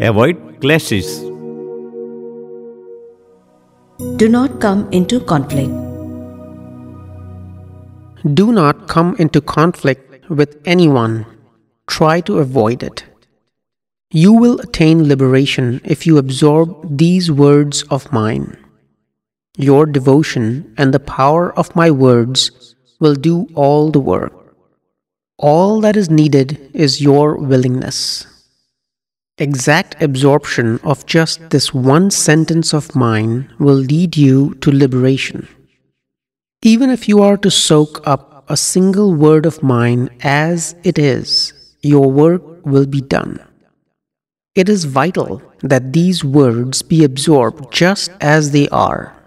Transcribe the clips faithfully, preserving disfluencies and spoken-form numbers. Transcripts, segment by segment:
Avoid clashes. Do not come into conflict. Do not come into conflict with anyone. Try to avoid it. You will attain liberation if you absorb these words of mine. Your devotion and the power of my words will do all the work. All that is needed is your willingness. Exact absorption of just this one sentence of mine will lead you to liberation. Even if you are to soak up a single word of mine as it is, your work will be done. It is vital that these words be absorbed just as they are.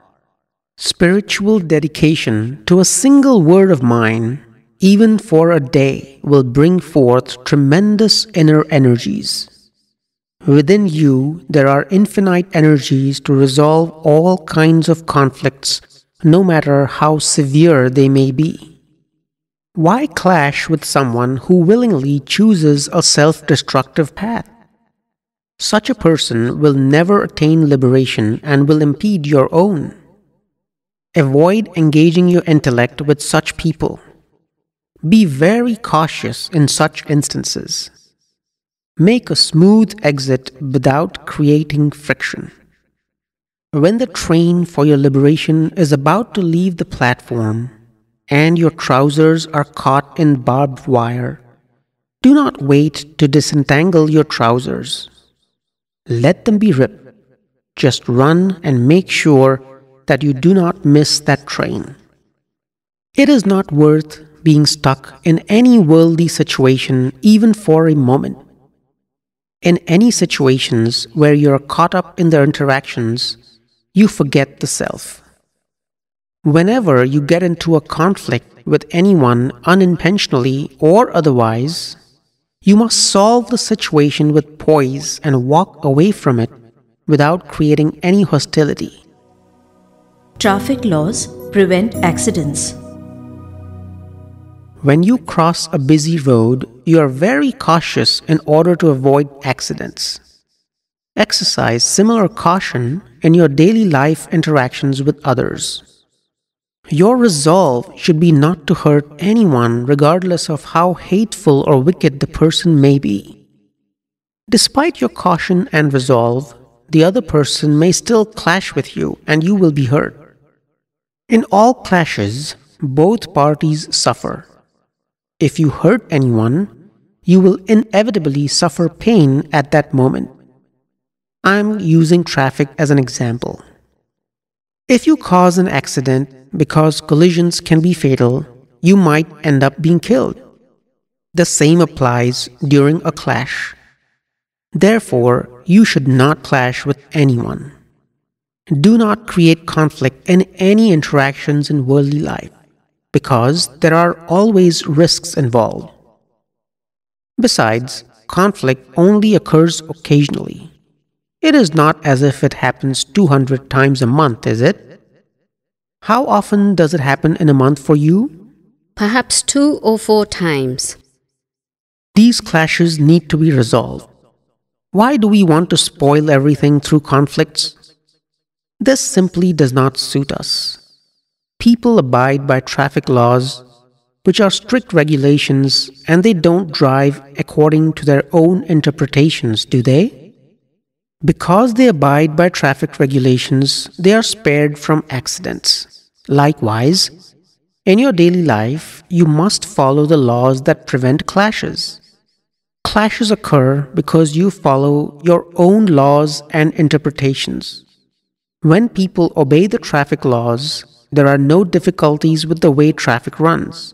Spiritual dedication to a single word of mine, even for a day, will bring forth tremendous inner energies. Within you, there are infinite energies to resolve all kinds of conflicts, no matter how severe they may be. Why clash with someone who willingly chooses a self-destructive path? Such a person will never attain liberation and will impede your own. Avoid engaging your intellect with such people. Be very cautious in such instances. Make a smooth exit without creating friction. When the train for your liberation is about to leave the platform and your trousers are caught in barbed wire, do not wait to disentangle your trousers. Let them be ripped. Just run and make sure that you do not miss that train. It is not worth being stuck in any worldly situation even for a moment. In any situations where you are caught up in the interactions, you forget the self. Whenever you get into a conflict with anyone unintentionally or otherwise, you must solve the situation with poise and walk away from it without creating any hostility. Traffic laws prevent accidents. When you cross a busy road, you are very cautious in order to avoid accidents. Exercise similar caution in your daily life interactions with others. Your resolve should be not to hurt anyone regardless of how hateful or wicked the person may be. Despite your caution and resolve, the other person may still clash with you and you will be hurt. In all clashes, both parties suffer. If you hurt anyone, you will inevitably suffer pain at that moment. I am using traffic as an example. If you cause an accident, because collisions can be fatal, you might end up being killed. The same applies during a clash. Therefore, you should not clash with anyone. Do not create conflict in any interactions in worldly life, because there are always risks involved. Besides, conflict only occurs occasionally. It is not as if it happens two hundred times a month, is it? How often does it happen in a month for you? Perhaps two or four times. These clashes need to be resolved. Why do we want to spoil everything through conflicts? This simply does not suit us. People abide by traffic laws, which are strict regulations, and they don't drive according to their own interpretations, do they? Because they abide by traffic regulations, they are spared from accidents. Likewise, in your daily life, you must follow the laws that prevent clashes. Clashes occur because you follow your own laws and interpretations. When people obey the traffic laws, there are no difficulties with the way traffic runs.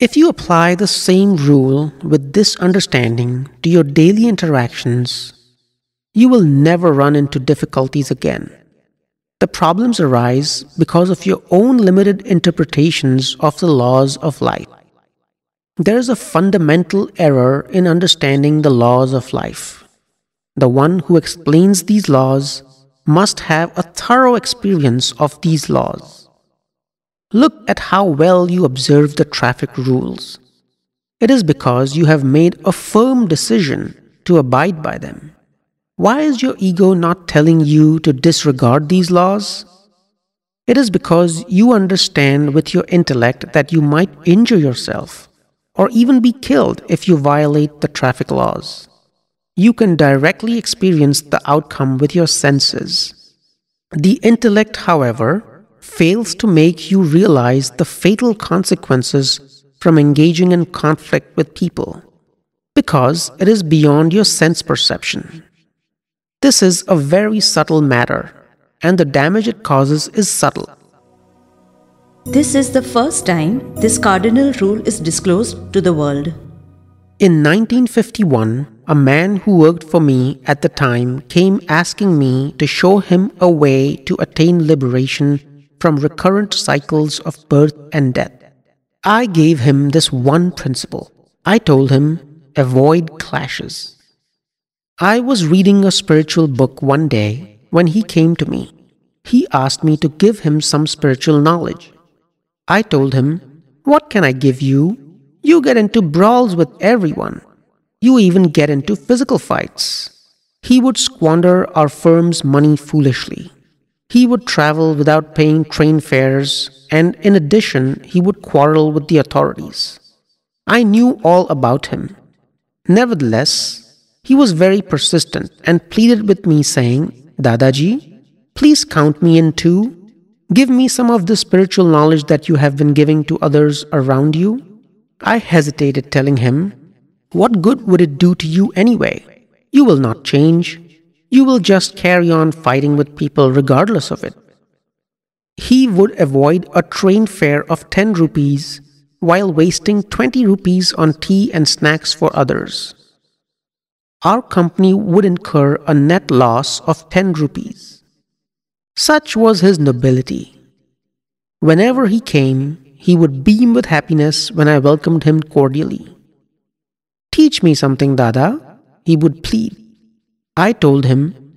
If you apply the same rule with this understanding to your daily interactions, you will never run into difficulties again. The problems arise because of your own limited interpretations of the laws of life. There is a fundamental error in understanding the laws of life. The one who explains these laws must have a thorough experience of these laws. Look at how well you observe the traffic rules. It is because you have made a firm decision to abide by them. Why is your ego not telling you to disregard these laws? It is because you understand with your intellect that you might injure yourself or even be killed if you violate the traffic laws. You can directly experience the outcome with your senses. The intellect, however, fails to make you realize the fatal consequences from engaging in conflict with people because it is beyond your sense perception. This is a very subtle matter, and the damage it causes is subtle. This is the first time this cardinal rule is disclosed to the world. In nineteen fifty-one, a man who worked for me at the time came asking me to show him a way to attain liberation from recurrent cycles of birth and death. I gave him this one principle. I told him, avoid clashes. I was reading a spiritual book one day when he came to me. He asked me to give him some spiritual knowledge. I told him, what can I give you? You get into brawls with everyone. You even get into physical fights. He would squander our firm's money foolishly. He would travel without paying train fares, and in addition, he would quarrel with the authorities. I knew all about him. Nevertheless, he was very persistent and pleaded with me saying, Dadaji, please count me in too. Give me some of the spiritual knowledge that you have been giving to others around you. I hesitated telling him, what good would it do to you anyway? You will not change. You will just carry on fighting with people regardless of it. He would avoid a train fare of ten rupees while wasting twenty rupees on tea and snacks for others. Our company would incur a net loss of ten rupees. Such was his nobility. Whenever he came, he would beam with happiness when I welcomed him cordially. Teach me something, Dada, he would plead. I told him,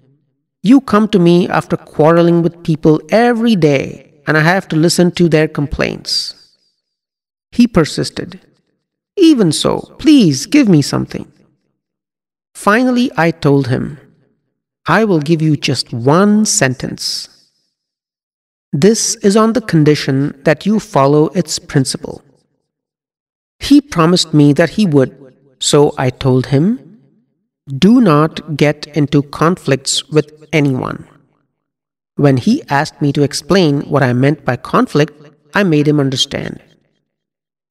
you come to me after quarreling with people every day and I have to listen to their complaints. He persisted. Even so, please give me something. Finally, I told him, I will give you just one sentence. This is on the condition that you follow its principle. He promised me that he would. So I told him, do not get into conflicts with anyone. When he asked me to explain what I meant by conflict, I made him understand.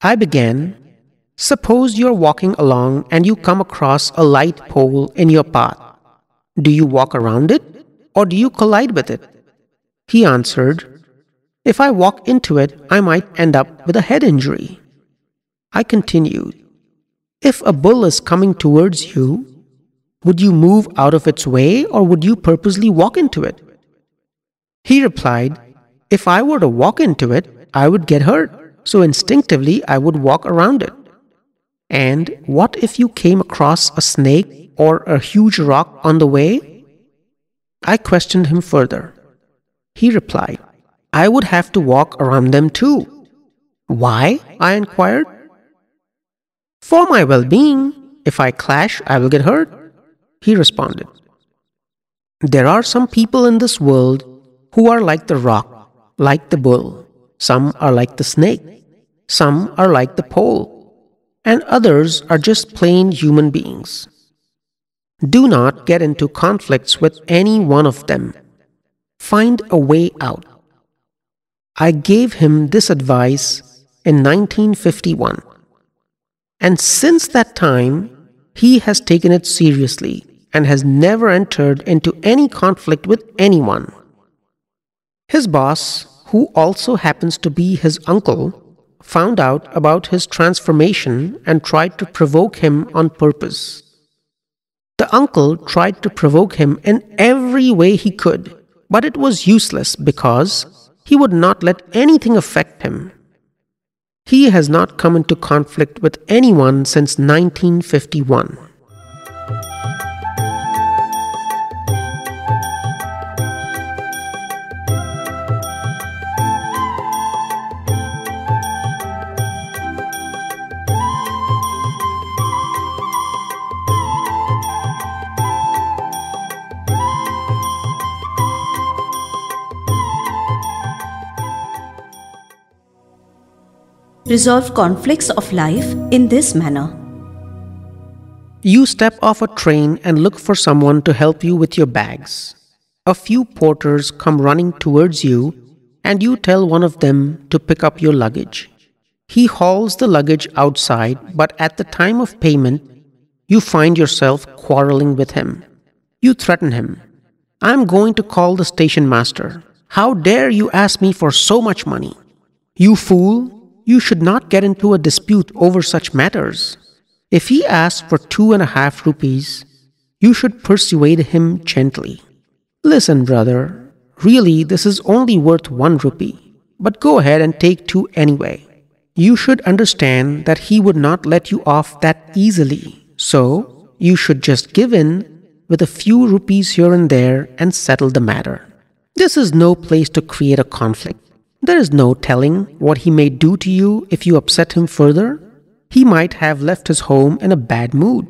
I began, suppose you're walking along and you come across a light pole in your path. Do you walk around it or do you collide with it? He answered, if I walk into it, I might end up with a head injury. I continued. If a bull is coming towards you, would you move out of its way or would you purposely walk into it? He replied, if I were to walk into it, I would get hurt, so instinctively I would walk around it. And what if you came across a snake or a huge rock on the way? I questioned him further. He replied, I would have to walk around them too. Why? I inquired. For my well-being, if I clash, I will get hurt, he responded. There are some people in this world who are like the rock, like the bull. Some are like the snake. Some are like the pole. And others are just plain human beings. Do not get into conflicts with any one of them. Find a way out. I gave him this advice in nineteen fifty-one. And since that time, he has taken it seriously and has never entered into any conflict with anyone. His boss, who also happens to be his uncle, found out about his transformation and tried to provoke him on purpose. The uncle tried to provoke him in every way he could, but it was useless because he would not let anything affect him. He has not come into conflict with anyone since nineteen fifty-one. resolve conflicts of life in this manner. You step off a train and look for someone to help you with your bags. A few porters come running towards you and you tell one of them to pick up your luggage. He hauls the luggage outside, but at the time of payment, you find yourself quarreling with him. You threaten him. "I'm going to call the station master. How dare you ask me for so much money? You fool, you should not get into a dispute over such matters." If he asks for two and a half rupees, you should persuade him gently. "Listen, brother, really this is only worth one rupee, but go ahead and take two anyway." You should understand that he would not let you off that easily, so you should just give in with a few rupees here and there and settle the matter. This is no place to create a conflict. There is no telling what he may do to you if you upset him further. He might have left his home in a bad mood,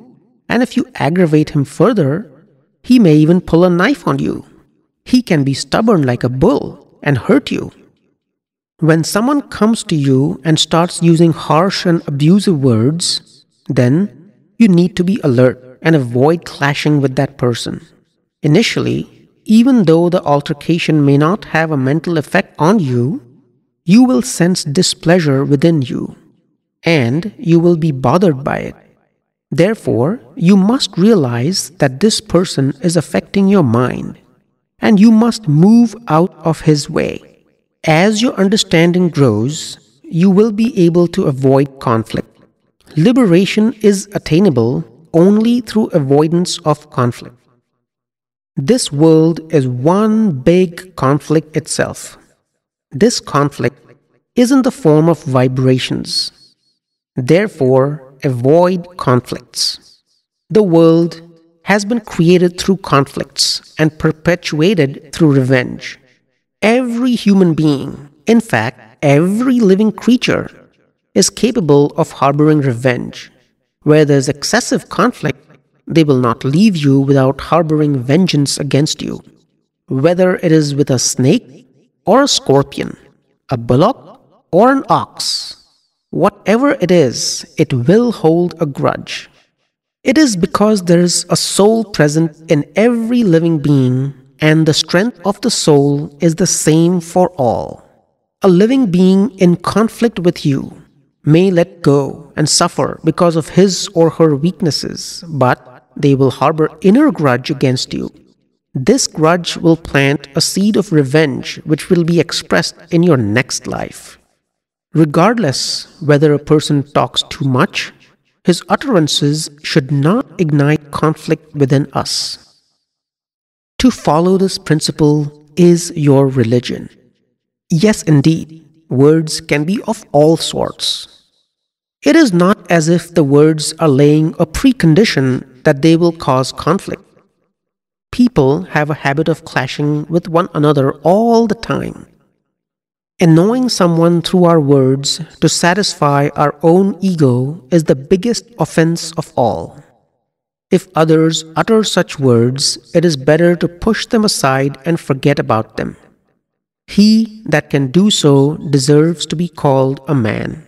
and if you aggravate him further, he may even pull a knife on you. He can be stubborn like a bull and hurt you. When someone comes to you and starts using harsh and abusive words, then you need to be alert and avoid clashing with that person. Initially, even though the altercation may not have a mental effect on you, you will sense displeasure within you, and you will be bothered by it. Therefore, you must realize that this person is affecting your mind, and you must move out of his way. As your understanding grows, you will be able to avoid conflict. Liberation is attainable only through avoidance of conflict. This world is one big conflict itself. This conflict is in the form of vibrations. Therefore, avoid conflicts. The world has been created through conflicts and perpetuated through revenge. Every human being, in fact, every living creature, is capable of harboring revenge. Where there is excessive conflict, they will not leave you without harboring vengeance against you. Whether it is with a snake or a scorpion, a bullock or an ox, whatever it is, it will hold a grudge. It is because there is a soul present in every living being, and the strength of the soul is the same for all. A living being in conflict with you may let go and suffer because of his or her weaknesses, but they will harbor inner grudge against you. This grudge will plant a seed of revenge which will be expressed in your next life. Regardless whether a person talks too much, his utterances should not ignite conflict within us. To follow this principle is your religion. Yes, indeed, words can be of all sorts. It is not as if the words are laying a precondition that they will cause conflict. People have a habit of clashing with one another all the time. Annoying someone through our words to satisfy our own ego is the biggest offense of all. If others utter such words, it is better to push them aside and forget about them. He that can do so deserves to be called a man.